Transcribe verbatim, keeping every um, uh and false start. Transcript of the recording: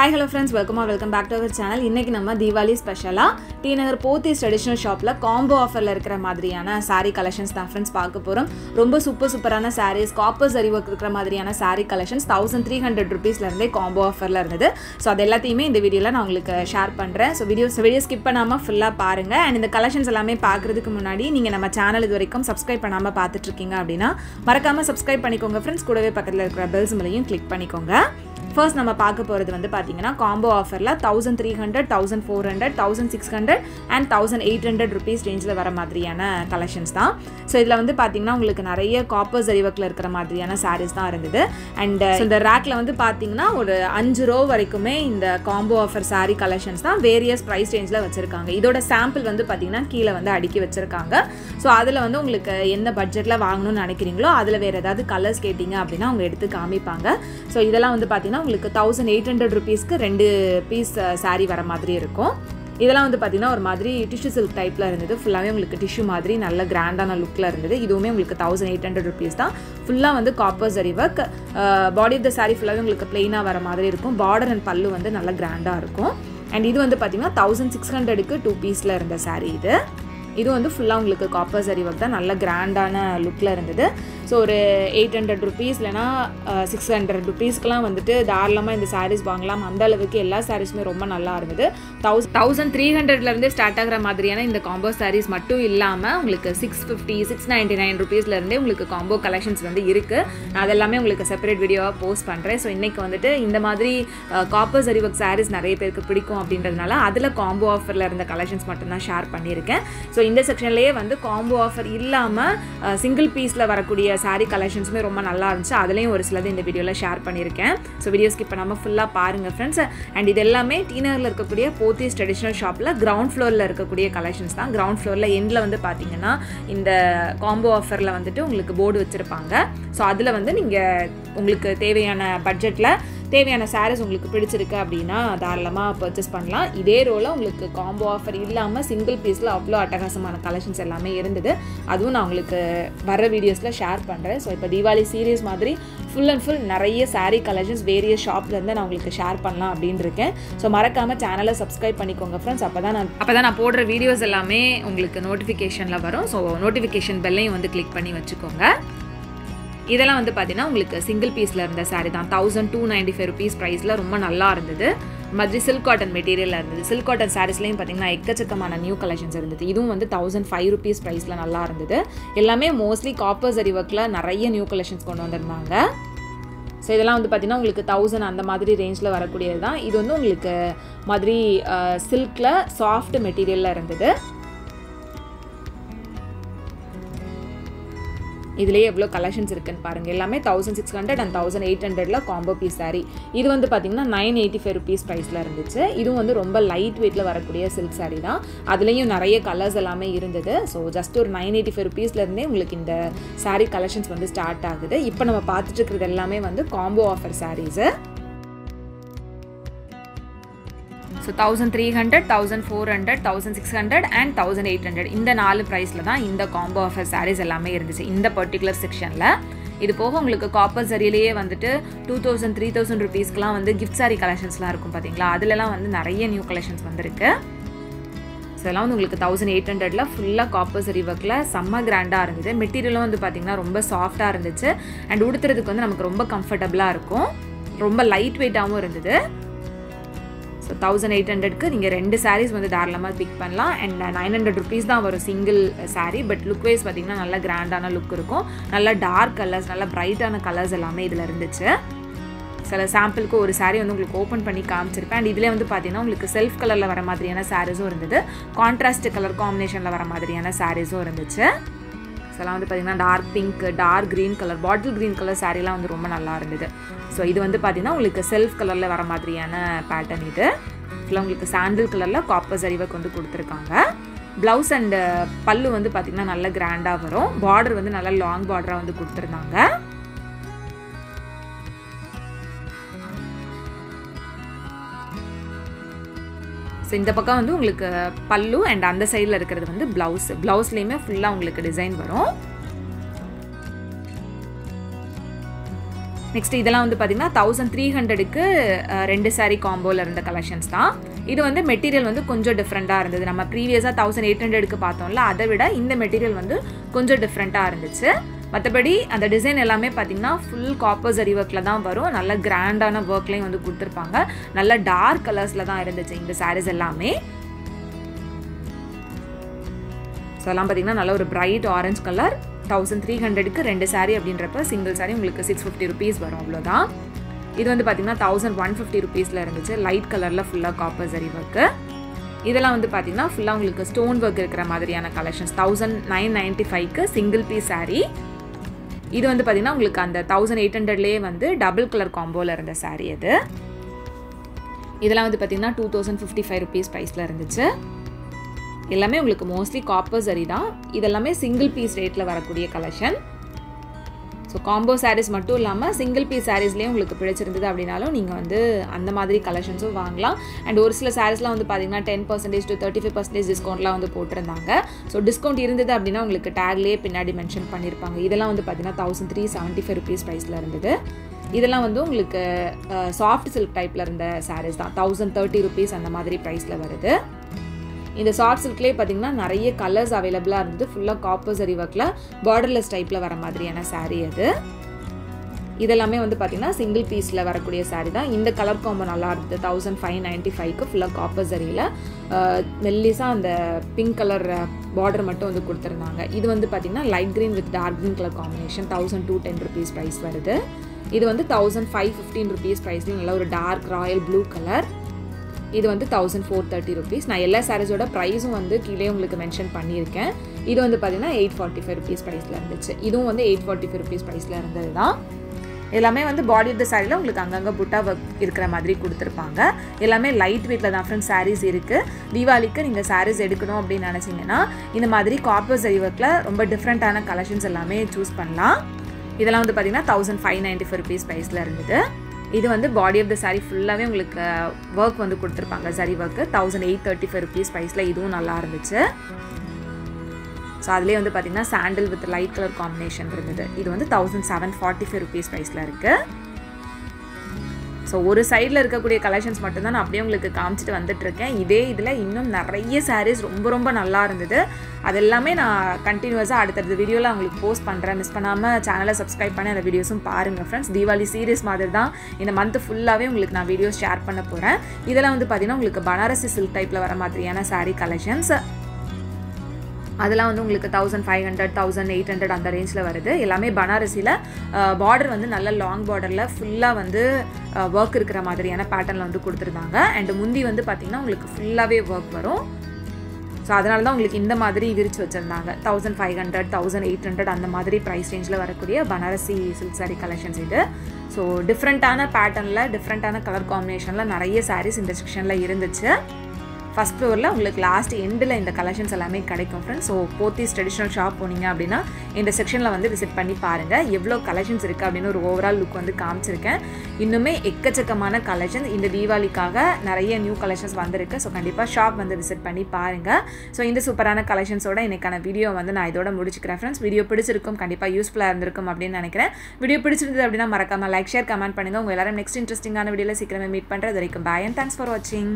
Hi hello friends, welcome or welcome back to our channel. இன்னைக்கு நம்ம தீபாவளி ஸ்பெஷலா T Nagar Pothys traditional ஷாப்ல காம்போ ஆஃபர்ல இருக்கிற மாதிரியான saree collections தான் friends பார்க்க போறோம். ரொம்ப சூப்பர் சூப்பரான sarees, copper zari work இருக்கிற மாதிரியான saree collections one thousand three hundred rupees ல இருந்தே காம்போ ஆஃபர்ல இருந்தது. சோ அத எல்லாத்தையுமே இந்த வீடியோல நான் உங்களுக்கு ஷேர் பண்றேன். சோ வீடியோ வீடியோ ஸ்கிப் பண்ணாம ஃபுல்லா பாருங்க. and இந்த collections எல்லாமே பார்க்கிறதுக்கு முன்னாடி நீங்க நம்ம channel இதுவரைக்கும் subscribe பண்ணாம பார்த்துட்டு இருக்கீங்க அப்படினா மறக்காம subscribe பண்ணிக்கோங்க friends. கூடவே பக்கத்துல இருக்கிற bell symbol ஐயும் click பண்ணிக்கோங்க. First, we will see the combo offer one thousand three hundred, one thousand four hundred, one thousand six hundred and one thousand eight hundred rupees range. So, we will see copper zari work and uh, so, in the rack, we will see the combo offer saree collections in various price range. This is a sample of the so, if you have any budget, you can get the color skating. So, this is one thousand eight hundred rupees ku two piece saree vara madri irukum idella vandu pathina or madri tissue silk type la irundhudu fullave ungalku tissue madri nalla grand ana look la irundhudu iduvume ungalku one thousand eight hundred rupees da fulla vandu copper zari work body of the saree fullave ungalku plain ah vara madri irukum border and pallu vandu nalla grand ah irukum and idu vandu pathina one thousand six hundred ku two piece la irundha saree idu idu vandu fulla ungalku copper zari work da nalla grand ana look la irundhudu. So, eight hundred rupees, six hundred rupees, the sarees one thousand three hundred start the combo sarees six fifty, six ninety-nine rupees combo collections separate video post pandren. So innaiku vandu indha madri copper zari work sarees nariya perukku pidikum abindradnala adula combo offer la irundha collections mattum na share panniruken. So in this section laye vandu combo offer illama single piece la varakudiya saree collections me romba nalla irundhuchu adaleyum oru siladhu indha video la share paniruken. So video skip pannama fulla paarenga friends. And idellame teenager la irukkuriya Pothys traditional shop la ground floor la irukkuriya collections dhaan. Ground floor la end la vandu pathina indha combo offer la vandittu ungalku board vechirupanga. So adula vandu neenga ungalku theviyana budget la தேவையான sarees உங்களுக்கு பிடிச்சிருக்கு அப்படினா தாராளமா purchase பண்ணலாம். இதே ரோல உங்களுக்கு combo offer இல்லாம single piece ல அவ்ளோ அட்டகாசமான collections எல்லாமே இருந்தது. அதுவும் நான் உங்களுக்கு வர வீடியோஸ்ல ஷேர் பண்றேன். சோ இப்போ தீபாவளி சீரிஸ் மாதிரி full and full நிறைய saree collections various shopல இருந்து நான் உங்களுக்கு ஷேர் பண்ணலாம் அப்படிን இருக்கேன். சோ மறக்காம சேனலை subscribe பண்ணிக்கோங்க friends. அப்பதான் நான் அப்பதான் நான் போடுற வீடியோஸ் எல்லாமே உங்களுக்கு நோட்டிஃபிகேஷன்ல வரும். சோ நோட்டிஃபிகேஷன் பெல்லையும் வந்து click பண்ணி வெச்சுக்கோங்க. இதெல்லாம் வந்து பாத்தீனா உங்களுக்கு single piece ல இருந்த saree தான் one thousand two ninety-five rupees price ல ரொம்ப நல்லா இருந்தது. மஜ்ரி silk cotton material ல இருந்தது. Silk cotton sarees லயும் பாத்தீங்கன்னா எக்கச்சக்கமான new collections இருந்தது. இதுவும் வந்து one thousand five rupees price ல நல்லா இருந்தது. எல்லாமே mostly copper zari work ல நிறைய new collections கொண்டு வந்திருந்தாங்க. சோ இதெல்லாம் வந்து பாத்தீனா உங்களுக்கு one thousand அந்த மாதிரி ரேஞ்ச்ல வரக்கூடியது தான். இது வந்து உங்களுக்கு மஜ்ரி silk ல soft material ல இருந்தது. இதுலயே எவ்வளவு கலெக்ஷன்ஸ் இருக்குன்னு பாருங்க. எல்லாமே one thousand six hundred and one thousand eight hundred ல காம்போ பீஸ் saree. இது வந்து பாத்தீங்கன்னா nine eighty-five rupees price ல இருந்துச்சு. இது வந்து ரொம்ப லைட் weight ல வரக்கூடிய silk saree தான். அதுலயும் நிறைய கலர்ஸ் எல்லாமே இருந்தது. சோ ஜஸ்ட் ஒரு nine eighty-five rupees ல இருந்தே உங்களுக்கு இந்த saree collections வந்து ஸ்டார்ட் ஆகுது. இப்போ நம்ம பார்த்துட்டு இருக்குது எல்லாமே வந்து combo offer sarees. So one thousand three hundred, one thousand four hundred, one thousand six hundred and one thousand eight hundred இந்த நாலு பிரைஸ்ல தான் இந்த combo offer sarees எல்லாமே இருந்துச்சு இந்த particular sectionல. இது போக உங்களுக்கு copper zariயிலேயே வந்துட்டு two thousand, three thousand rupees க்குலாம் வந்து gift saree collectionsலாம் இருக்கும் பாத்தீங்களா. அதுல எல்லாம் வந்து நிறைய new collections வந்திருக்கு. சோ எல்லாம் வந்து உங்களுக்கு one thousand eight hundred ல ஃபுல்லா copper zari workல செம்ம கிராண்டா இருந்துது. மெட்டீரியலும் வந்து பாத்தீங்கன்னா ரொம்ப சாஃப்ட்டா இருந்துச்சு. and உடுத்துறதுக்கு வந்து நமக்கு ரொம்ப கம்ஃபர்ட்டபிளா இருக்கும். ரொம்ப லைட் வெயிட்டாவும் இருந்துது. So one thousand eight hundred க்கு நீங்க ரெண்டு sarees வந்து தாராளமா பிக் பண்ணலாம். and nine hundred rupees தான் வரும் single saree. but look wise பாத்தீங்கன்னா நல்ல கிராண்டான லுக் இருக்கும். நல்ல dark colors, நல்ல பிரைட்டான கலர்ஸ் எல்லாமே இதுல இருந்துச்சு. சில சாம்பிளுக்கு ஒரு saree வந்து உங்களுக்கு ஓபன் பண்ணி காமிச்சிருப்பேன். and இதுல வந்து பாத்தீங்கன்னா உங்களுக்கு செல்ஃப் கலர்ல வர மாதிரியான sareesம் இருந்தது. கான்ட்ராஸ்ட் கலர் காம்பினேஷன்ல வர மாதிரியான sareesம் இருந்துச்சு. இதெல்லாம் வந்து பாத்தீங்கன்னா dark pink, dark green colour, bottle green colour saree எல்லாம் வந்து ரொம்ப நல்லா இருந்துது. சோ இது வந்து பாத்தீங்கன்னா உங்களுக்கு செல்ஃப் கலர்ல வர மாதிரியான பேட்டர்ன் இது. இதெல்லாம் உங்களுக்கு சாண்டல் கலர்ல காப்பர் saree work வந்து கொடுத்திருக்காங்க. ப்ளவுஸ் and பல்லு வந்து பாத்தீங்கன்னா நல்ல கிராண்டா வரும். பார்டர் வந்து நல்ல லாங் பார்டரா வந்து கொடுத்திருந்தாங்க. சோ இந்த பக்கம் வந்து உங்களுக்கு பல்லு and அந்த சைடுல இருக்குறது வந்து blouse. blouseலயுமே full-ஆ உங்களுக்கு டிசைன் வரும். Next, this is thirteen hundred க்கு ரெண்டு saree combo இருந்த collections தான். இது வந்து material வந்து கொஞ்சம் different ஆ இருந்தது. நம்ம previously eighteen hundred க்கு பார்த்தோம்ல, அதை விட இந்த material வந்து கொஞ்சம் different ஆ இருந்துச்சு. மத்தபடி அந்த டிசைன் எல்லாமே பாத்தீங்கன்னா full copper zari workல தான் வரும். நல்ல grand ஆன workலயே வந்து கொடுத்திருப்பாங்க. நல்ல dark colorsல தான் இருந்துச்சு இந்த sarees எல்லாமே. அதெல்லாம் பாத்தீங்கன்னா நல்ல ஒரு bright orange color. thirteen hundred க்கு ரெண்டு saree அப்படின்றப்ப single saree உங்களுக்கு six fifty rupees வரும் அவ்வளவுதான். இது வந்து பாத்தீங்கன்னா eleven fifty rupees ல இருந்துச்சு. light கலர்ல ஃபுல்லா copper zari work. இதெல்லாம் வந்து பாத்தீங்கன்னா ஃபுல்லா உங்களுக்கு stone work இருக்கிற மாதிரியான collections. nineteen ninety-five க்கு single piece saree. இது வந்து பாத்தீங்கன்னா உங்களுக்கு அந்த eighteen hundred லயே வந்து double color combo ல இருந்த saree இது. இதெல்லாம் வந்து பாத்தீங்கன்னா two thousand fifty-five rupees price ல இருந்துச்சு. எல்லாமே உங்களுக்கு mostly copper saree தான். இதெல்லாம் single piece rateல வரக்கூடிய collection. So combo sarees மட்டும் இல்லாம single piece sariesலயே உங்களுக்கு பிடிச்சிருந்தது அப்படினாலும் நீங்க வந்து அந்த மாதிரி collections வாங்கலாம். And ஒரு சில sareesலாம் வந்து பாத்தீங்கன்னா ten percent to thirty-five percent discountலாம் வந்து போட்டுருந்தாங்க. So discount இருந்தது அப்படினா உங்களுக்கு tagலயே பின்னாடி mention பண்ணிருப்பாங்க. இதெல்லாம் வந்து பாத்தீங்கன்னா thirteen seventy-five rupees priceல இருந்தது. இதெல்லாம் வந்து உங்களுக்கு soft silk typeல இருந்த sarees தான். one thousand thirty rupees அந்த மாதிரி priceல வருது. In the soft silk clay, there are colors available in full copper zari work, borderless type. This is single piece. This color combo is fifteen ninety-five full copper zari. Melissa pink color border. This is light green with dark green color combination, twelve ten rupees price. This is fifteen fifteen rupees price, dark royal blue color. This is one thousand four hundred thirty rupees. நான் எல்லா சாரீஸோட பிரைஸும் வந்து கீழே உங்களுக்கு mention பண்ணியிருக்கேன். இது வந்து பாத்தீங்கன்னா eight forty-five rupees பிரைஸ்ல இருந்துச்சு. இதுவும் வந்து eight forty-five rupees பிரைஸ்ல இருந்தது தான். எல்லாமே வந்து பாடி ஆஃப் தி சாரீல உங்களுக்கு அங்கங்க புட்டா வர்க் இருக்கிற மாதிரி கொடுத்திருப்பாங்க. எல்லாமே லைட் வெயிட்ல தான் फ्रेंड्स சாரீஸ் இருக்கு. தீபாவளிக்கு நீங்க சாரீஸ் எடுக்கணும் அப்படி நினைச்சீங்கன்னா இந்த மாதிரி காப்பர் ஜரி வர்க்ல ரொம்ப டிஃபரண்டான கலெக்ஷன்ஸ் எல்லாமே சூஸ் பண்ணலாம். இதெல்லாம் வந்து பாத்தீங்கன்னா fifteen ninety-five rupees பிரைஸ்ல இருந்தது. This is the body of the saree full of work. Zari work eighteen thirty-five rupees price. This is the sandal with light color combination. This is seventeen forty-five rupees price. So, one side la irukka collections mattum dhaan appadiye ungalku kaamichittu vandittirukken. Idhe idhila innum nariya sarees romba romba nalla irundhudu. Adellame na continuous ah adutha video la ungalku post pandren. Miss pannama channel subscribe panni andha videos um paarenga friends. Diwali series madiri dhaan indha month full ave ungalku na videos share panna poren. Idella vandu pathina ungalku banarasi silk type la vara madriyana saree collections. அதெல்லாம் வந்து உங்களுக்கு fifteen hundred eighteen hundred அந்த ரேஞ்ச்ல வருது. எல்லாமே பனாரசில border வந்து நல்ல long borderல ஃபுல்லா வந்து work இருக்கிற மாதிரியான patternல வந்து கொடுத்திருந்தாங்க. and முந்தி வந்து பாத்தீங்கன்னா உங்களுக்கு ஃபுல்லாவே work வரும். சோ அதனால தான் உங்களுக்கு இந்த மாதிரி விரிச்சு வச்சிருந்தாங்க. fifteen hundred eighteen hundred அந்த மாதிரி price rangeல வரக்கூடிய பனாரசி silk saree collections இது. சோ டிஃபரண்டான patternல டிஃபரண்டான color combinationல நிறைய sarees இந்த sectionல இருந்துச்சு. First floor la ungalku last end la inda collections ellame kedaikum friends. So Pothys traditional shop poninga appadina inda section la vandu visit panni paarenga evlo collections irukku appadina or overall look vandu kaamichirukken. Innume ekkachakkamana collections inda Diwalikaga nariya new collections vandirukku. So kandipa shop vandu visit panni paarenga. So inda superana collections oda inakana video vandu na idoda mudichukren friends. Video pidichirukkum kandipa useful ah irundirukum appadina nenikiren. Video pidichirundha appadina marakama like share comment panunga. Unga ellarum next interesting ana video la seekramey meet pandra. Therikkum bye and thanks for watching.